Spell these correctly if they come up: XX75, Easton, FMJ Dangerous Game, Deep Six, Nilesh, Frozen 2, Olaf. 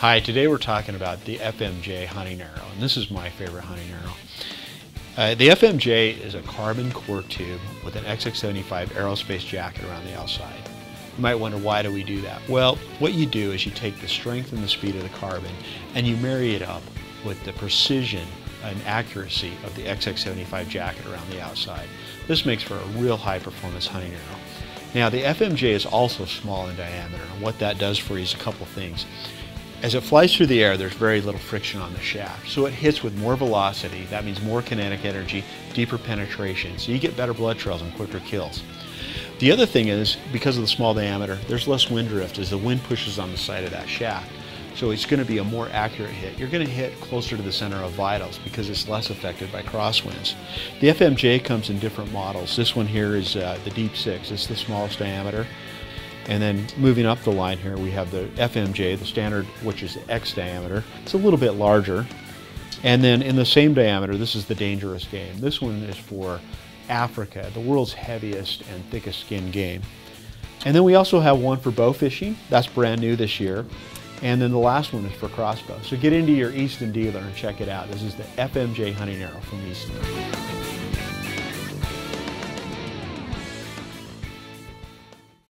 Hi, today we're talking about the FMJ hunting arrow, and this is my favorite hunting arrow. The FMJ is a carbon core tube with an XX75 aerospace jacket around the outside. You might wonder, why do we do that? Well, what you do is you take the strength and the speed of the carbon and you marry it up with the precision and accuracy of the XX75 jacket around the outside. This makes for a real high performance hunting arrow. Now, the FMJ is also small in diameter, and what that does for you is a couple things. As it flies through the air, there's very little friction on the shaft, so it hits with more velocity. That means more kinetic energy, deeper penetration, so you get better blood trails and quicker kills. The other thing is, because of the small diameter, there's less wind drift as the wind pushes on the side of that shaft. So it's going to be a more accurate hit. You're going to hit closer to the center of vitals because it's less affected by crosswinds. The FMJ comes in different models. This one here is the Deep Six. It's the smallest diameter. And then moving up the line here, we have the FMJ, the standard, which is the X diameter. It's a little bit larger. And then in the same diameter, this is the Dangerous Game. This one is for Africa, the world's heaviest and thickest skinned game. And then we also have one for bow fishing. That's brand new this year. And then the last one is for crossbow. So get into your Easton dealer and check it out. This is the FMJ hunting arrow from Easton.